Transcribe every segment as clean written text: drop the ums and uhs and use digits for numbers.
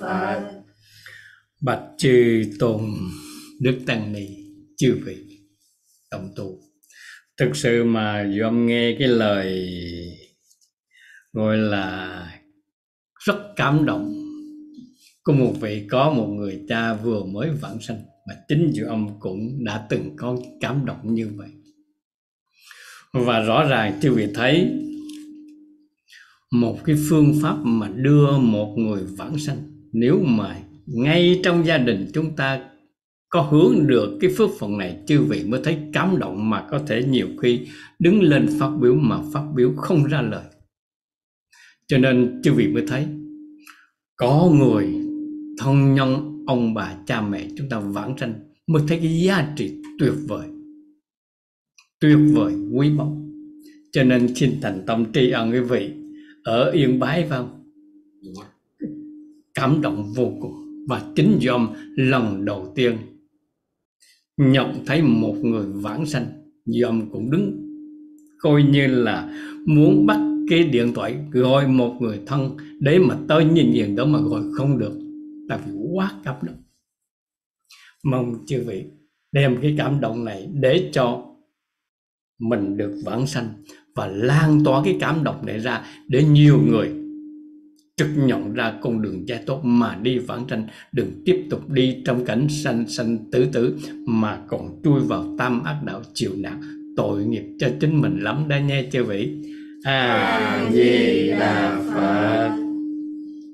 Phật. Bạch chư tôn đức tăng ni, chư vị đồng tu, thực sự mà Diệu Âm nghe cái lời gọi là rất cảm động của một vị, có một người cha vừa mới vãng sanh, mà chính Diệu Âm cũng đã từng có cảm động như vậy. Và rõ ràng chư vị thấy một cái phương pháp mà đưa một người vãng sanh, nếu mà ngay trong gia đình chúng ta có hướng được cái phước phận này, chư vị mới thấy cảm động mà có thể nhiều khi đứng lên phát biểu mà phát biểu không ra lời. Cho nên chư vị mới thấy có người thân nhân ông bà cha mẹ chúng ta vãng sanh mới thấy cái giá trị tuyệt vời quý báu. Cho nên xin thành tâm tri ân quý vị ở Yên Bái, phải không? Cảm động vô cùng, và chính Diệu Âm lần đầu tiên nhận thấy một người vãng sanh, Diệu Âm cũng đứng coi như là muốn bắt cái điện thoại gọi một người thân để mà tới nhìn diện đó mà gọi không được, là vì quá cảm động. Mong chư vị đem cái cảm động này để cho mình được vãng sanh và lan tỏa cái cảm động này ra để nhiều người trực nhận ra con đường giải thoát mà đi vãng sanh, đừng tiếp tục đi trong cảnh sanh sanh tử tử mà còn chui vào tam ác đạo chịu nạn, tội nghiệp cho chính mình lắm đã nghe chư vị. A-di-đà Phật.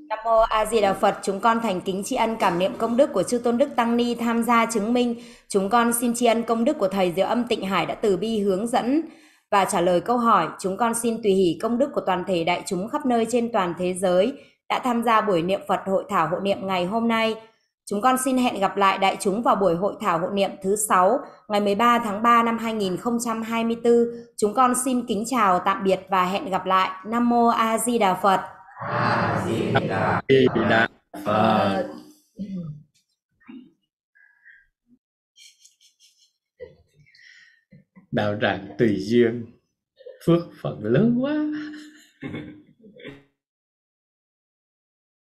Nam mô A-di-đà Phật. Chúng con thành kính tri ân cảm niệm công đức của chư tôn đức tăng ni tham gia chứng minh. Chúng con xin tri ân công đức của Thầy Diệu Âm Tịnh Hải đã từ bi hướng dẫn và trả lời câu hỏi. Chúng con xin tùy hỷ công đức của toàn thể đại chúng khắp nơi trên toàn thế giới đã tham gia buổi niệm Phật hội thảo hộ niệm ngày hôm nay. Chúng con xin hẹn gặp lại đại chúng vào buổi hội thảo hộ niệm thứ 6 ngày 13 tháng 3 năm 2024. Chúng con xin kính chào, tạm biệt và hẹn gặp lại. Nam mô A Di Đà Phật. A Di Đà Phật. Đạo tràng tùy duyên, phước phận lớn quá.